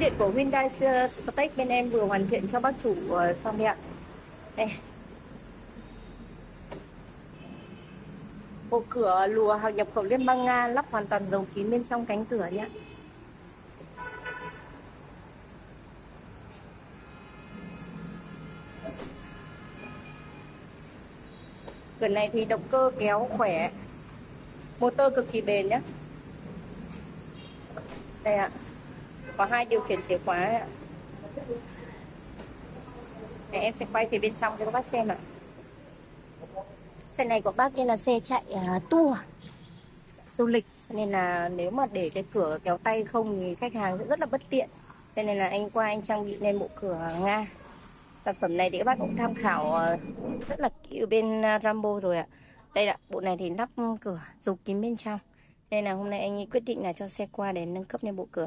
Điện của Hyundai Starex bên em vừa hoàn thiện cho bác chủ xong đây ạ. Đây. Bộ cửa lùa hàng nhập khẩu Liên bang Nga, lắp hoàn toàn dầu kín bên trong cánh cửa nhé. Cửa này thì động cơ kéo khỏe, motor cực kỳ bền nhé. Đây ạ, có 2 điều khiển chìa khóa ạ. Để em sẽ quay phía bên trong cho các bác xem ạ. Xe này của bác kia là xe chạy tour du lịch, cho nên là nếu mà để cái cửa kéo tay không thì khách hàng sẽ rất là bất tiện. Cho nên là anh qua anh trang bị lên bộ cửa Nga. Sản phẩm này thì các bác cũng tham khảo rất là kỹ ở bên Rambo rồi ạ. Đây ạ, bộ này thì lắp cửa dầu kín bên trong. Nên là hôm nay anh ấy quyết định là cho xe qua để nâng cấp lên bộ cửa.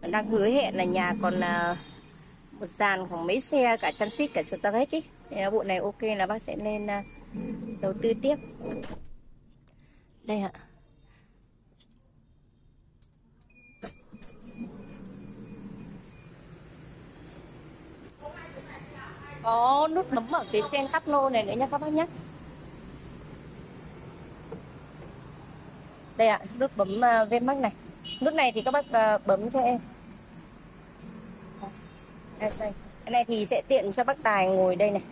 Đang hứa hẹn là nhà còn một dàn khoảng mấy xe, cả chăn xít, cả Starex ấy. Nên là bộ này ok là bác sẽ lên đầu tư tiếp. Đây ạ. Có nút bấm ở phía trên tắp lô này nữa nha các bác nhé. Đây ạ, nút bấm Vmax này. Nút này thì các bác bấm cho em. Đây, đây. Cái này thì sẽ tiện cho bác Tài ngồi đây này.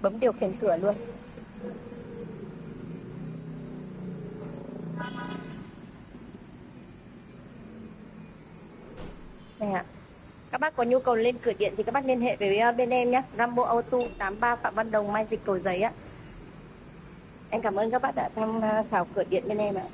Bấm điều khiển cửa luôn. Đây ạ. Các bác có nhu cầu lên cửa điện thì các bác liên hệ với bên em nhé. Rambo Auto 83 Phạm Văn Đồng, Mai Dịch, Cầu Giấy ạ. Em cảm ơn các bác đã tham khảo cửa điện bên em ạ.